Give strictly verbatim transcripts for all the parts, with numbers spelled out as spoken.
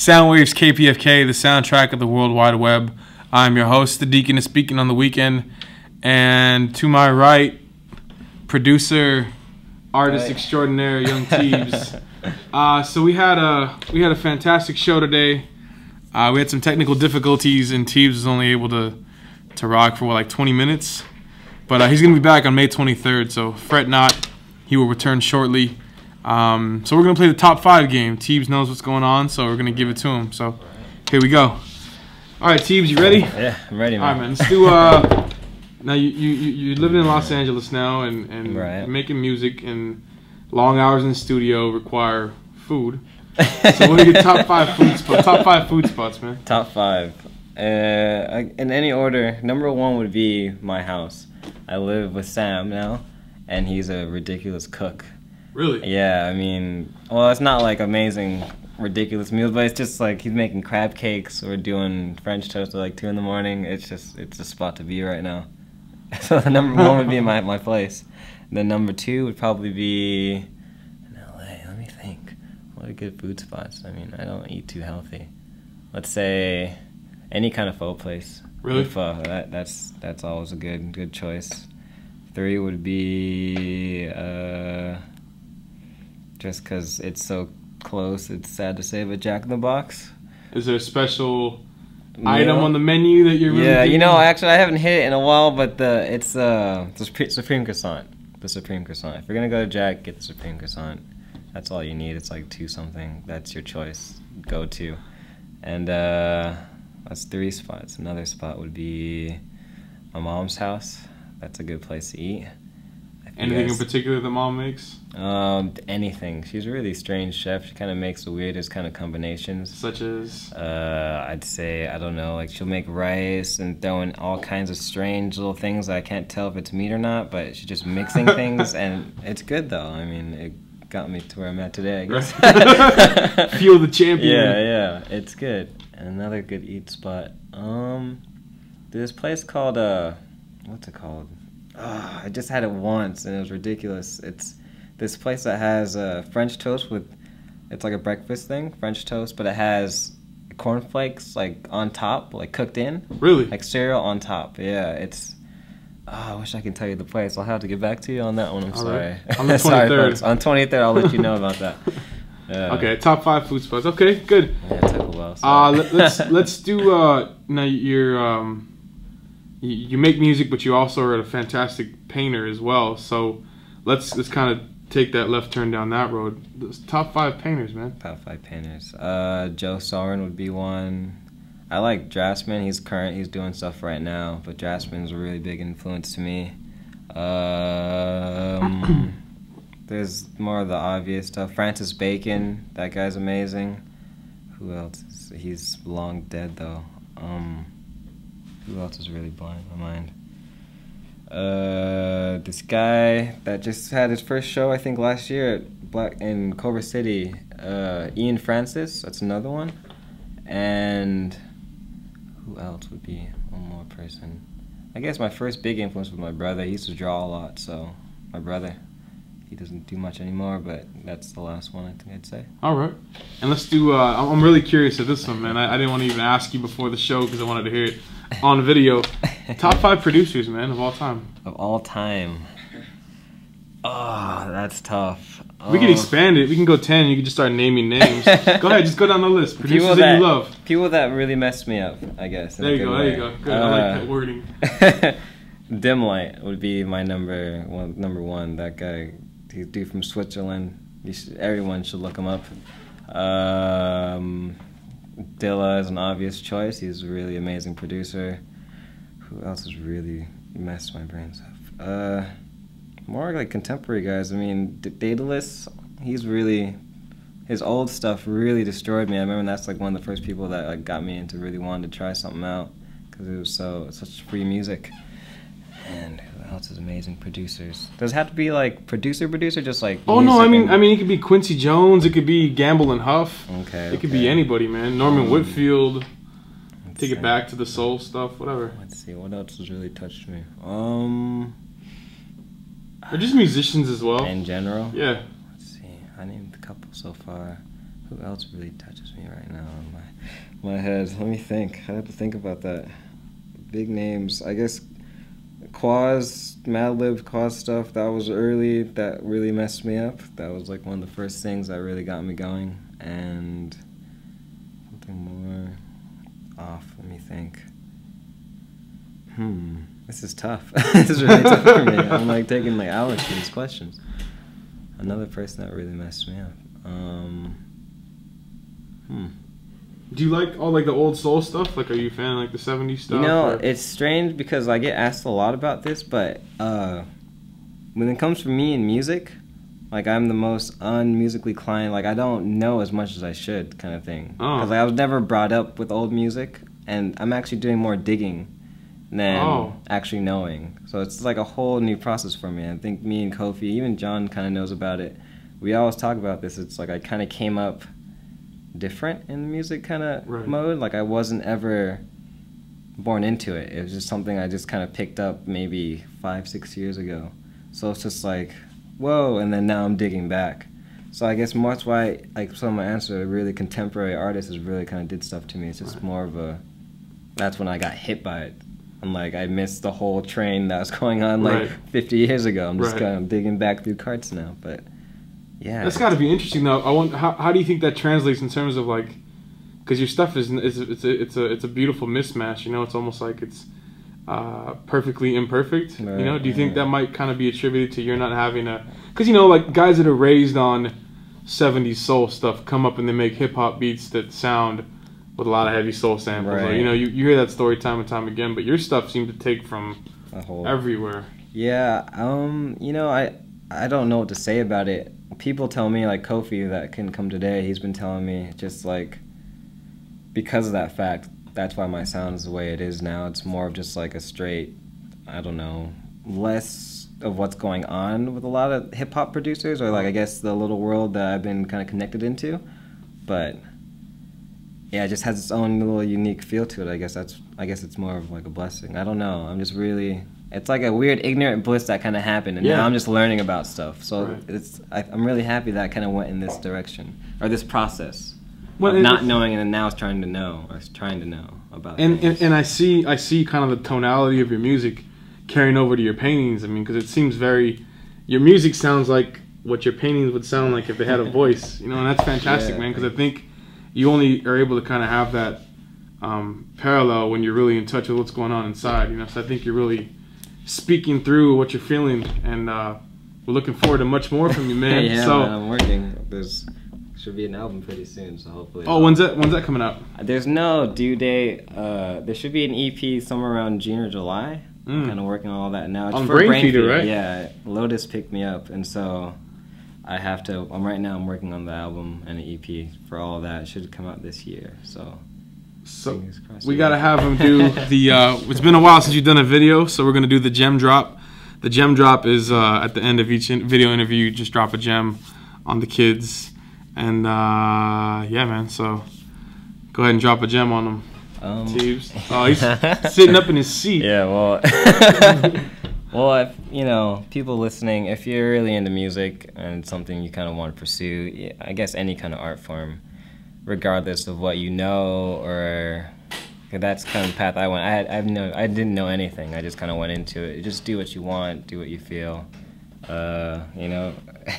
Soundwaves K P F K, the soundtrack of the World Wide Web. I'm your host, the Deacon is speaking on the weekend. And to my right, producer, artist right. extraordinaire, Young Teebs. uh, so we had a we had a fantastic show today. Uh, we had some technical difficulties, and Teebs was only able to to rock for what, like twenty minutes. But uh, he's gonna be back on May twenty-third, so fret not. He will return shortly. Um, so we're gonna play the top five game. Teebs knows what's going on, so we're gonna give it to him. So here we go. All right, Teebs, you ready? Yeah, I'm ready, man. All right, man. Let's do. Uh, now you you you're living in Los Angeles now, and and right. making music, and long hours in the studio require food. So what are your top five food spots? Top five food spots, man. Top five. Uh, in any order, number one would be my house. I live with Sam now, and he's a ridiculous cook. Really? Yeah, I mean, well, it's not like amazing, ridiculous meals, but it's just like he's making crab cakes or doing French toast at like two in the morning. It's just, it's a spot to be right now. So the number one would be my my place. Then number two would probably be in L A. Let me think. What are good food spots? I mean, I don't eat too healthy. Let's say any kind of pho place. Really? Pho. That that's that's always a good good choice. Three would be uh. just because it's so close, it's sad to say, but Jack in the Box. Is there a special no. item on the menu that you're really Yeah, thinking? You know, actually, I haven't hit it in a while, but the it's uh, the Supreme Croissant. The Supreme Croissant. If you're going to go to Jack, get the Supreme Croissant. That's all you need. It's like two something. That's your choice. Go to. And uh, that's three spots. Another spot would be my mom's house. That's a good place to eat. Anything yes. in particular that mom makes? Um, anything. She's a really strange chef. She kind of makes the weirdest kind of combinations. Such as? Uh, I'd say, I don't know, like she'll make rice and throw in all kinds of strange little things. I can't tell if it's meat or not, but she's just mixing things, and it's good, though. I mean, it got me to where I'm at today, I guess. Right. Fuel the champion. Yeah, yeah. It's good. And another good eat spot. Um, there's this place called, uh, what's it called? Oh, I just had it once, and it was ridiculous. It's this place that has uh, French toast with, it's like a breakfast thing, French toast, but it has cornflakes, like, on top, like, cooked in. Really? Like, cereal on top. Yeah, it's, oh, I wish I could tell you the place. I'll have to get back to you on that one. I'm All sorry. Right. On the twenty-third. Sorry, folks. On twenty-third, I'll let you know about that. Yeah. Okay, top five food spots. Okay, good. Yeah, it took a while. Uh, let, let's, let's do, uh, now you're, um... you make music, but you also are a fantastic painter as well. So let's let's kind of take that left turn down that road. Those top five painters, man. Top five painters. Uh, Joe Soren would be one. I like Draftsman. He's current. He's doing stuff right now. But Draftsman's a really big influence to me. Um, there's more of the obvious stuff. Francis Bacon. That guy's amazing. Who else? He's long dead, though. Um... Who else is really blowing my mind? Uh, this guy that just had his first show, I think, last year at Black in Culver City. Uh, Ian Francis, that's another one. And who else would be one more person? I guess my first big influence was my brother. He used to draw a lot, so my brother. He doesn't do much anymore, but that's the last one I think I'd say. All right. And let's do, uh, I'm really curious at this one, man. I, I didn't want to even ask you before the show because I wanted to hear it on video. Top five producers, man, of all time. Of all time. Oh, that's tough. Oh. We can expand it. We can go ten. You can just start naming names. Go ahead. Just go down the list. Producers that, that you love. People that really messed me up, I guess. There you go. Way. There you go. Good. Uh, I like that wording. Dim Light would be my number one. Number one. That guy. He's dude from Switzerland. You should, everyone should look him up. Um, Dilla is an obvious choice. He's a really amazing producer. Who else has really messed my brains up? Uh, more like contemporary guys. I mean, Daedalus, he's really, his old stuff really destroyed me. I remember that's like one of the first people that like got me into really wanting to try something out because it was so such free music. And who else is amazing producers? Does it have to be like producer producer, just like oh no, I mean and... I mean it could be Quincy Jones, it could be Gamble and Huff. Okay. It could okay. be anybody, man. Norman um, Whitfield. Let's take see. It back to the soul stuff, whatever. Let's see, what else has really touched me? Um Or just musicians as well. In general? Yeah. Let's see. I named a couple so far. Who else really touches me right now in my, my head? Let me think. I had to think about that. Big names. I guess Quaz, Madlib, Quaz stuff, that was early. That really messed me up. That was like one of the first things that really got me going. And something more off. Let me think. Hmm. This is tough. This is really tough for me. I'm like taking like hours for these questions. Another person that really messed me up. Um, hmm. Do you like all like the old soul stuff? Like, are you a fan of like the seventies stuff? You know, or? It's strange because I get asked a lot about this, but uh, when it comes to me and music, like I'm the most unmusically inclined. Like I don't know as much as I should, kind of thing. Oh. Because like, I was never brought up with old music, and I'm actually doing more digging than oh. actually knowing. So it's like a whole new process for me. I think me and Kofi, even John, kind of knows about it. We always talk about this. It's like I kind of came up different in the music kind of right. mode. Like I wasn't ever born into it. It was just something I just kind of picked up maybe five, six years ago. So it's just like, whoa, and then now I'm digging back. So I guess that's why like some of my answer, really contemporary artists really kind of did stuff to me. It's just right. more of a, that's when I got hit by it. I'm like, I missed the whole train that was going on like right. fifty years ago. I'm just right. kind of digging back through carts now, but. Yeah, that's got to be interesting though. I want. How, how do you think that translates in terms of like, because your stuff is it's it's a, it's a it's a beautiful mismatch. You know, it's almost like it's uh, perfectly imperfect. Right, you know, do you think right. that might kind of be attributed to you're not having a, because you know like guys that are raised on seventies soul stuff come up and they make hip hop beats that sound with a lot of heavy soul samples. Right. Like, you know, you you hear that story time and time again. But your stuff seemed to take from a whole, everywhere. Yeah. Um. You know, I I don't know what to say about it. People tell me, like Kofi, that couldn't come today, he's been telling me, just like, because of that fact, that's why my sound is the way it is now. It's more of just like a straight, I don't know, less of what's going on with a lot of hip-hop producers, or like, I guess, the little world that I've been kind of connected into. But yeah, it just has its own little unique feel to it. I guess that's, I guess it's more of like a blessing. I don't know, I'm just really, it's like a weird ignorant bliss that kind of happened, and yeah. now I'm just learning about stuff. So right. it's I, I'm really happy that I kind of went in this direction, or this process, well, of not knowing and then now it's trying to know, or trying to know about and, things. And, and I see I see kind of the tonality of your music carrying over to your paintings. I mean, because it seems very, your music sounds like what your paintings would sound like if they had a voice. You know, and that's fantastic, yeah. man, because I think you only are able to kind of have that um, parallel when you're really in touch with what's going on inside. You know, so I think you're really speaking through what you're feeling, and uh, we're looking forward to much more from you, man. Yeah, so, man, I'm working. There's should be an album pretty soon, so hopefully. Oh, I'll... when's that? When's that coming out? There's no due date. Uh, there should be an E P somewhere around June or July. Mm. I'm kind of working on all that now. It's on Brainfeeder, right? Yeah, Lotus picked me up, and so I have to. I'm right now. I'm working on the album and an E P for all of that. It should come out this year. So. So we gotta have him do the. Uh, it's been a while since you've done a video, so we're gonna do the gem drop. The gem drop is uh, at the end of each in video interview. You just drop a gem on the kids, and uh, yeah, man. So go ahead and drop a gem on them. Um, Teebs. Oh, he's sitting up in his seat. Yeah, well, well, if, you know, people listening, if you're really into music and it's something you kind of want to pursue, I guess any kind of art form. Regardless of what you know, or that's kind of the path I went. I had, I have no, I didn't know anything. I just kind of went into it. Just do what you want, do what you feel. Uh, you know,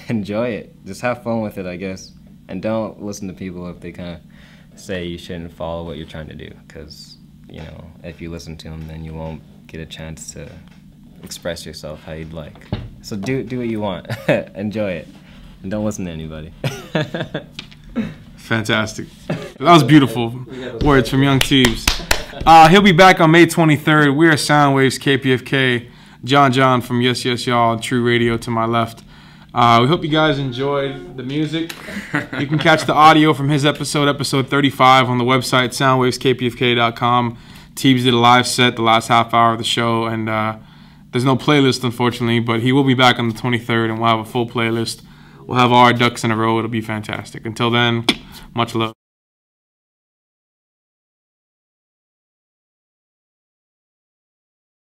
enjoy it. Just have fun with it, I guess. And don't listen to people if they kind of say you shouldn't follow what you're trying to do, because you know, if you listen to them, then you won't get a chance to express yourself how you'd like. So do do what you want. Enjoy it, and don't listen to anybody. Fantastic. That was beautiful. Words from Young Teebs. Uh, he'll be back on May twenty-third. We are Soundwaves, K P F K, John John from Yes Yes Y'all, True Radio to my left. Uh, we hope you guys enjoyed the music. You can catch the audio from his episode, episode thirty-five, on the website, soundwaves K P F K dot com. Teebs did a live set the last half hour of the show, and uh, there's no playlist, unfortunately, but he will be back on the twenty-third, and we'll have a full playlist. We'll have all our ducks in a row. It'll be fantastic. Until then, much love.